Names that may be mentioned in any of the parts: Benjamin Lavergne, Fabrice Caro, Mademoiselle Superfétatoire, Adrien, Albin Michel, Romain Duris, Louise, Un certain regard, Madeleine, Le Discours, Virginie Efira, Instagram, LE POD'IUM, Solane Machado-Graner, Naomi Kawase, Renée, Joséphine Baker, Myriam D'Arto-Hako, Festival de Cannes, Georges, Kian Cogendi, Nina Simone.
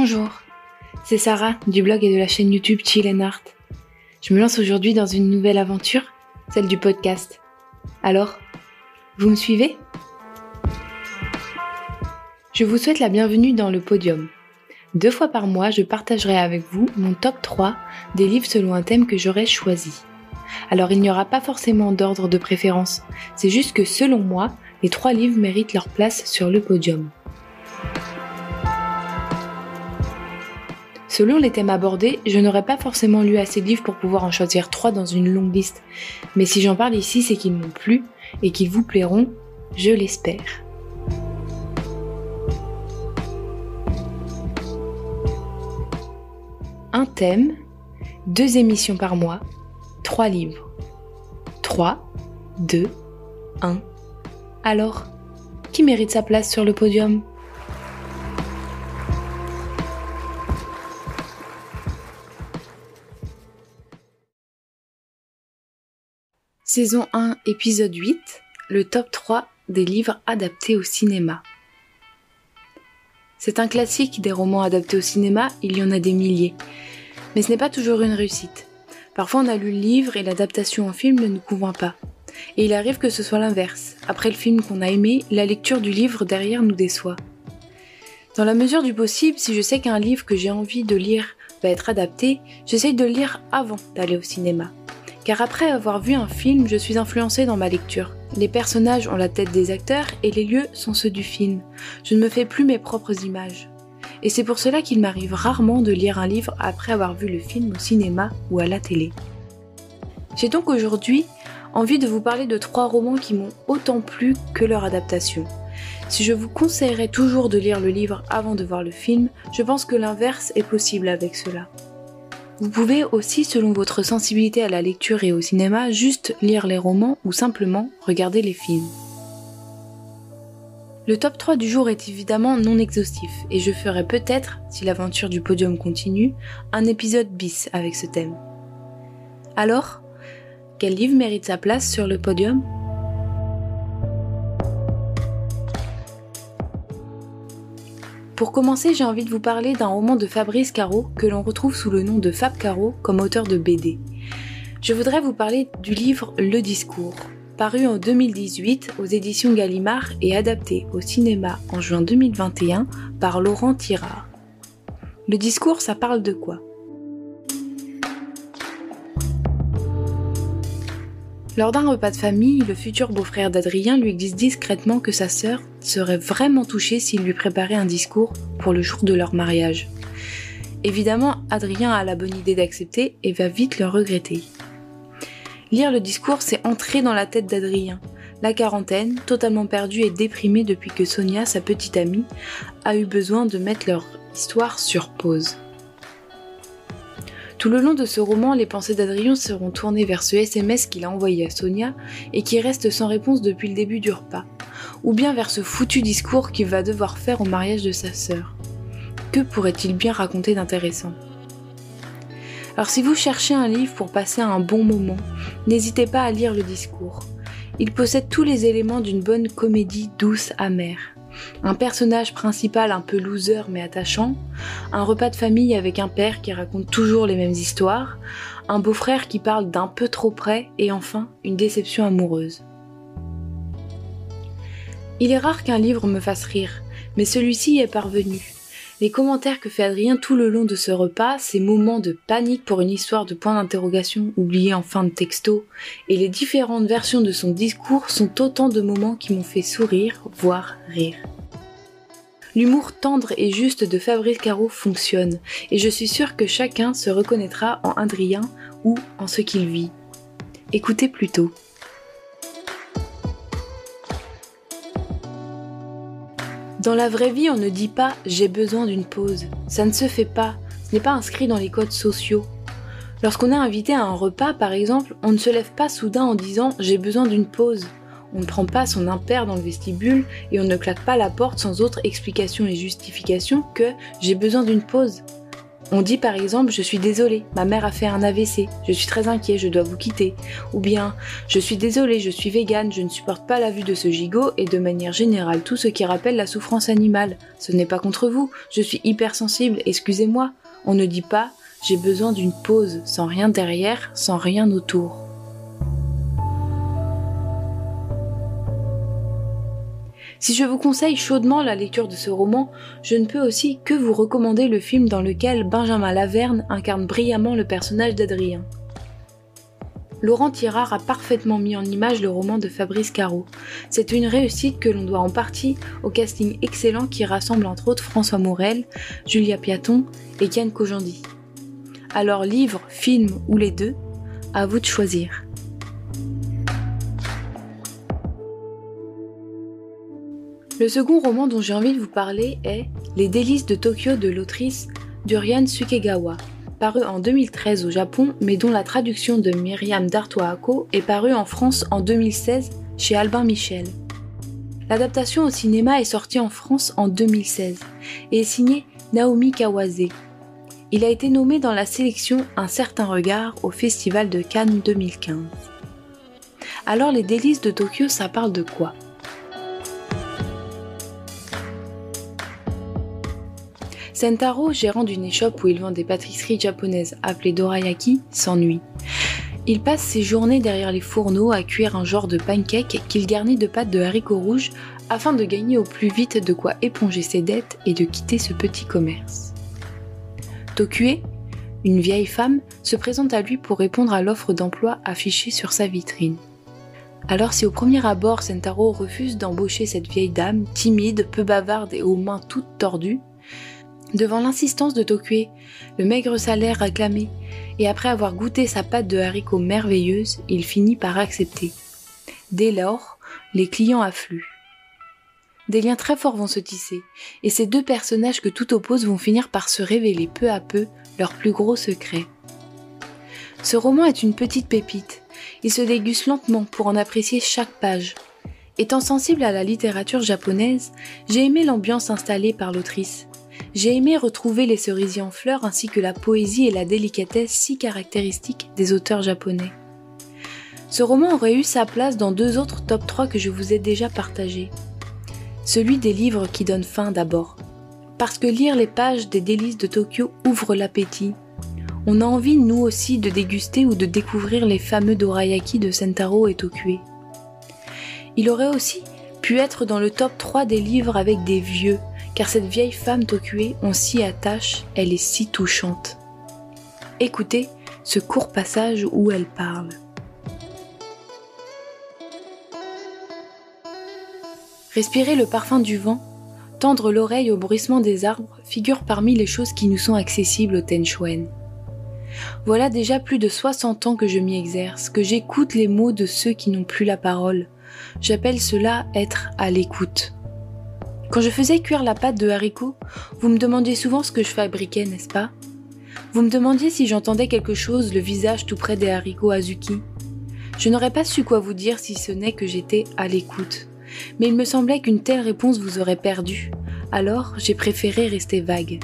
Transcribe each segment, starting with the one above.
Bonjour, c'est Sarah du blog et de la chaîne YouTube Chill and Art. Je me lance aujourd'hui dans une nouvelle aventure, celle du podcast. Alors, vous me suivez ? Je vous souhaite la bienvenue dans le podium. 2 fois par mois, je partagerai avec vous mon top 3 des livres selon un thème que j'aurais choisi. Alors il n'y aura pas forcément d'ordre de préférence, c'est juste que selon moi, les 3 livres méritent leur place sur le podium. Selon les thèmes abordés, je n'aurais pas forcément lu assez de livres pour pouvoir en choisir 3 dans une longue liste, mais si j'en parle ici, c'est qu'ils m'ont plu et qu'ils vous plairont, je l'espère. Un thème, 2 émissions par mois, 3 livres. 3, 2, 1. Alors, qui mérite sa place sur le podium ? Saison 1, épisode 8, le top 3 des livres adaptés au cinéma. C'est un classique des romans adaptés au cinéma, il y en a des milliers. Mais ce n'est pas toujours une réussite. Parfois on a lu le livre et l'adaptation en film ne nous convainc pas. Et il arrive que ce soit l'inverse. Après le film qu'on a aimé, la lecture du livre derrière nous déçoit. Dans la mesure du possible, si je sais qu'un livre que j'ai envie de lire va être adapté, j'essaye de le lire avant d'aller au cinéma. Car après avoir vu un film, je suis influencée dans ma lecture. Les personnages ont la tête des acteurs et les lieux sont ceux du film. Je ne me fais plus mes propres images. Et c'est pour cela qu'il m'arrive rarement de lire un livre après avoir vu le film au cinéma ou à la télé. J'ai donc aujourd'hui envie de vous parler de 3 romans qui m'ont autant plu que leur adaptation. Si je vous conseillerais toujours de lire le livre avant de voir le film, je pense que l'inverse est possible avec cela. Vous pouvez aussi, selon votre sensibilité à la lecture et au cinéma, juste lire les romans ou simplement regarder les films. Le top 3 du jour est évidemment non exhaustif, et je ferai peut-être, si l'aventure du podium continue, un épisode bis avec ce thème. Alors, quel livre mérite sa place sur le podium ? Pour commencer, j'ai envie de vous parler d'un roman de Fabrice Caro que l'on retrouve sous le nom de Fab Caro comme auteur de BD. Je voudrais vous parler du livre Le Discours, paru en 2018 aux éditions Gallimard et adapté au cinéma en juin 2021 par Laurent Tirard. Le Discours, ça parle de quoi ? Lors d'un repas de famille, le futur beau-frère d'Adrien lui glisse discrètement que sa sœur serait vraiment touchée s'il lui préparait un discours pour le jour de leur mariage. Évidemment, Adrien a la bonne idée d'accepter et va vite le regretter. Lire le discours, c'est entrer dans la tête d'Adrien, la quarantaine, totalement perdue et déprimée depuis que Sonia, sa petite amie, a eu besoin de mettre leur histoire sur pause. Tout le long de ce roman, les pensées d'Adrien seront tournées vers ce SMS qu'il a envoyé à Sonia et qui reste sans réponse depuis le début du repas, ou bien vers ce foutu discours qu'il va devoir faire au mariage de sa sœur. Que pourrait-il bien raconter d'intéressant ? Alors si vous cherchez un livre pour passer un bon moment, n'hésitez pas à lire le discours. Il possède tous les éléments d'une bonne comédie douce, amère. Un personnage principal un peu loser mais attachant, un repas de famille avec un père qui raconte toujours les mêmes histoires, un beau-frère qui parle d'un peu trop près et enfin une déception amoureuse. Il est rare qu'un livre me fasse rire, mais celui-ci y est parvenu. Les commentaires que fait Adrien tout le long de ce repas, ces moments de panique pour une histoire de point d'interrogation oubliée en fin de texto, et les différentes versions de son discours sont autant de moments qui m'ont fait sourire, voire rire. L'humour tendre et juste de Fabrice Caro fonctionne, et je suis sûre que chacun se reconnaîtra en Adrien ou en ce qu'il vit. Écoutez plutôt. Dans la vraie vie, on ne dit pas « j'ai besoin d'une pause ». Ça ne se fait pas, ce n'est pas inscrit dans les codes sociaux. Lorsqu'on est invité à un repas, par exemple, on ne se lève pas soudain en disant « j'ai besoin d'une pause ». On ne prend pas son impair dans le vestibule et on ne claque pas la porte sans autre explication et justification que « j'ai besoin d'une pause ». On dit par exemple « Je suis désolée, ma mère a fait un AVC, je suis très inquiet, je dois vous quitter » ou bien « Je suis désolée, je suis végane, je ne supporte pas la vue de ce gigot et de manière générale tout ce qui rappelle la souffrance animale. Ce n'est pas contre vous, je suis hypersensible, excusez-moi » On ne dit pas « J'ai besoin d'une pause, sans rien derrière, sans rien autour ». Si je vous conseille chaudement la lecture de ce roman, je ne peux aussi que vous recommander le film dans lequel Benjamin Lavergne incarne brillamment le personnage d'Adrien. Laurent Tirard a parfaitement mis en image le roman de Fabrice Caro. C'est une réussite que l'on doit en partie au casting excellent qui rassemble entre autres François Morel, Julia Piaton et Kian Cogendi. Alors livre, film ou les deux, à vous de choisir. Le second roman dont j'ai envie de vous parler est « Les délices de Tokyo » de l'autrice Durian Sukegawa, paru en 2013 au Japon, mais dont la traduction de Myriam D'Arto-Hako est parue en France en 2016 chez Albin Michel. L'adaptation au cinéma est sortie en France en 2016 et est signée Naomi Kawase. Il a été nommé dans la sélection « Un certain regard » au Festival de Cannes 2015. Alors les délices de Tokyo, ça parle de quoi ? Sentaro, gérant d'une échoppe où il vend des pâtisseries japonaises appelées dorayaki, s'ennuie. Il passe ses journées derrière les fourneaux à cuire un genre de pancake qu'il garnit de pâtes de haricots rouges afin de gagner au plus vite de quoi éponger ses dettes et de quitter ce petit commerce. Tokue, une vieille femme, se présente à lui pour répondre à l'offre d'emploi affichée sur sa vitrine. Alors si au premier abord Sentaro refuse d'embaucher cette vieille dame, timide, peu bavarde et aux mains toutes tordues, devant l'insistance de Tokue, le maigre salaire réclamé, et après avoir goûté sa pâte de haricots merveilleuse, il finit par accepter. Dès lors, les clients affluent. Des liens très forts vont se tisser, et ces deux personnages que tout oppose vont finir par se révéler peu à peu leur plus gros secret. Ce roman est une petite pépite, il se déguste lentement pour en apprécier chaque page. Étant sensible à la littérature japonaise, j'ai aimé l'ambiance installée par l'autrice. J'ai aimé retrouver les cerisiers en fleurs ainsi que la poésie et la délicatesse si caractéristiques des auteurs japonais. Ce roman aurait eu sa place dans deux autres top 3 que je vous ai déjà partagés. Celui des livres qui donnent faim d'abord. Parce que lire les pages des délices de Tokyo ouvre l'appétit. On a envie nous aussi de déguster ou de découvrir les fameux dorayaki de Sentaro et Tokue. Il aurait aussi pu être dans le top 3 des livres avec des vieux, car cette vieille femme Tokue, on s'y attache, elle est si touchante. Écoutez ce court passage où elle parle. Respirer le parfum du vent, tendre l'oreille au bruissement des arbres figure parmi les choses qui nous sont accessibles au Tenchuen. Voilà déjà plus de 60 ans que je m'y exerce, que j'écoute les mots de ceux qui n'ont plus la parole. J'appelle cela être à l'écoute. Quand je faisais cuire la pâte de haricots, vous me demandiez souvent ce que je fabriquais, n'est-ce pas? Vous me demandiez si j'entendais quelque chose, le visage tout près des haricots azuki. Je n'aurais pas su quoi vous dire si ce n'est que j'étais à l'écoute. Mais il me semblait qu'une telle réponse vous aurait perdu. Alors, j'ai préféré rester vague.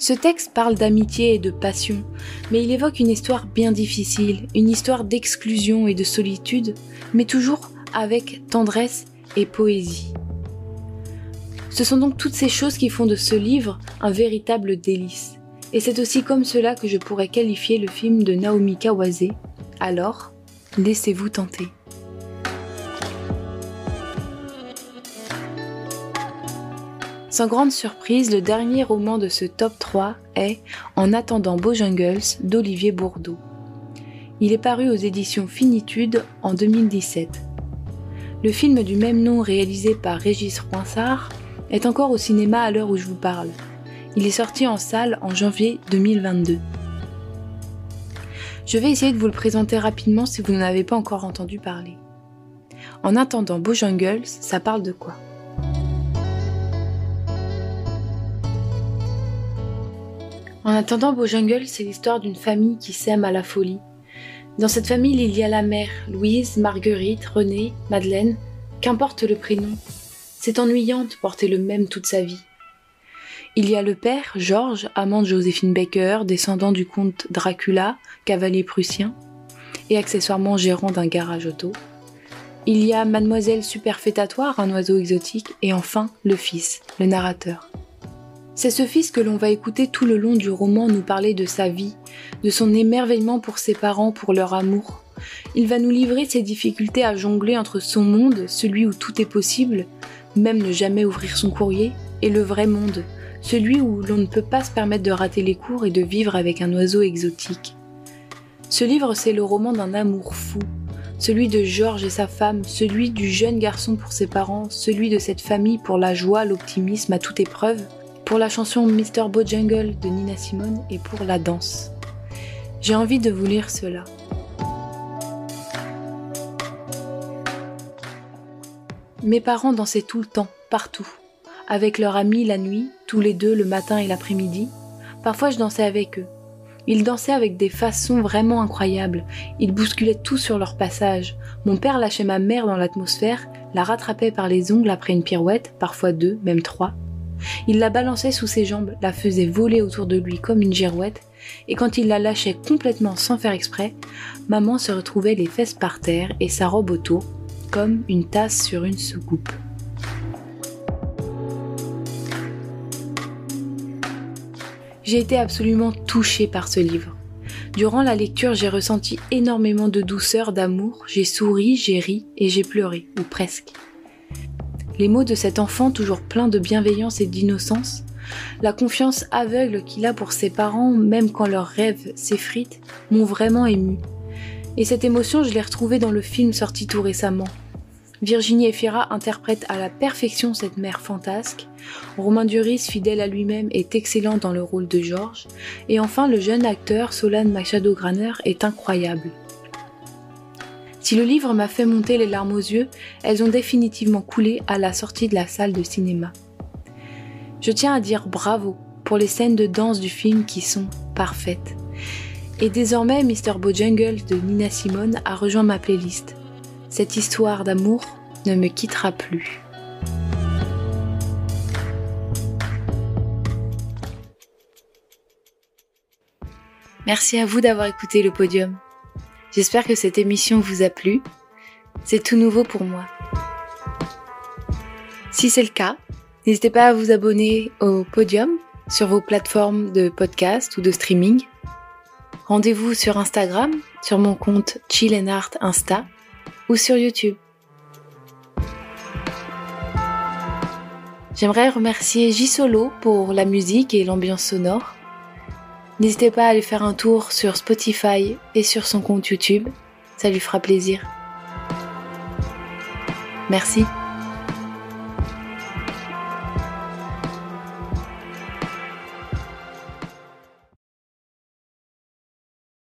Ce texte parle d'amitié et de passion, mais il évoque une histoire bien difficile, une histoire d'exclusion et de solitude, mais toujours avec tendresse et poésie. Ce sont donc toutes ces choses qui font de ce livre un véritable délice. Et c'est aussi comme cela que je pourrais qualifier le film de Naomi Kawase. Alors, laissez-vous tenter. Sans grande surprise, le dernier roman de ce top 3 est « En attendant Bojangles » d'Olivier Bourdeau. Il est paru aux éditions Finitude en 2017. Le film du même nom réalisé par Régis Roinsart est encore au cinéma à l'heure où je vous parle. Il est sorti en salle en janvier 2022. Je vais essayer de vous le présenter rapidement si vous n'en avez pas encore entendu parler. En attendant Bojangles, ça parle de quoi ? En attendant Bojangles, c'est l'histoire d'une famille qui s'aime à la folie. Dans cette famille, il y a la mère, Louise, Marguerite, Renée, Madeleine, qu'importe le prénom. C'est ennuyant de porter le même toute sa vie. Il y a le père, Georges, amant de Joséphine Baker, descendant du comte Dracula, cavalier prussien, et accessoirement gérant d'un garage auto. Il y a Mademoiselle Superfétatoire, un oiseau exotique, et enfin le fils, le narrateur. C'est ce fils que l'on va écouter tout le long du roman nous parler de sa vie, de son émerveillement pour ses parents, pour leur amour. Il va nous livrer ses difficultés à jongler entre son monde, celui où tout est possible, même ne jamais ouvrir son courrier, et le vrai monde, celui où l'on ne peut pas se permettre de rater les cours et de vivre avec un oiseau exotique. Ce livre, c'est le roman d'un amour fou, celui de Georges et sa femme, celui du jeune garçon pour ses parents, celui de cette famille pour la joie, l'optimisme à toute épreuve, pour la chanson Mr. Bojangles de Nina Simone et pour la danse. J'ai envie de vous lire cela. Mes parents dansaient tout le temps, partout. Avec leurs amis la nuit, tous les deux le matin et l'après-midi. Parfois je dansais avec eux. Ils dansaient avec des façons vraiment incroyables. Ils bousculaient tout sur leur passage. Mon père lâchait ma mère dans l'atmosphère, la rattrapait par les ongles après une pirouette, parfois deux, même trois. Il la balançait sous ses jambes, la faisait voler autour de lui comme une girouette, et quand il la lâchait complètement sans faire exprès, maman se retrouvait les fesses par terre et sa robe autour, comme une tasse sur une soucoupe. J'ai été absolument touchée par ce livre. Durant la lecture, j'ai ressenti énormément de douceur, d'amour, j'ai souri, j'ai ri et j'ai pleuré, ou presque. Les mots de cet enfant toujours plein de bienveillance et d'innocence, la confiance aveugle qu'il a pour ses parents même quand leurs rêves s'effritent, m'ont vraiment émue. Et cette émotion, je l'ai retrouvée dans le film sorti tout récemment. Virginie Efira interprète à la perfection cette mère fantasque, Romain Duris, fidèle à lui-même, est excellent dans le rôle de Georges, et enfin le jeune acteur Solane Machado-Graner est incroyable. Si le livre m'a fait monter les larmes aux yeux, elles ont définitivement coulé à la sortie de la salle de cinéma. Je tiens à dire bravo pour les scènes de danse du film qui sont parfaites. Et désormais, Mr. Bojangles de Nina Simone a rejoint ma playlist. Cette histoire d'amour ne me quittera plus. Merci à vous d'avoir écouté le Podium. J'espère que cette émission vous a plu. C'est tout nouveau pour moi. Si c'est le cas, n'hésitez pas à vous abonner au Podium sur vos plateformes de podcast ou de streaming. Rendez-vous sur Instagram, sur mon compte Chill and Art Insta ou sur YouTube. J'aimerais remercier J-Solo pour la musique et l'ambiance sonore. N'hésitez pas à aller faire un tour sur Spotify et sur son compte YouTube, ça lui fera plaisir. Merci.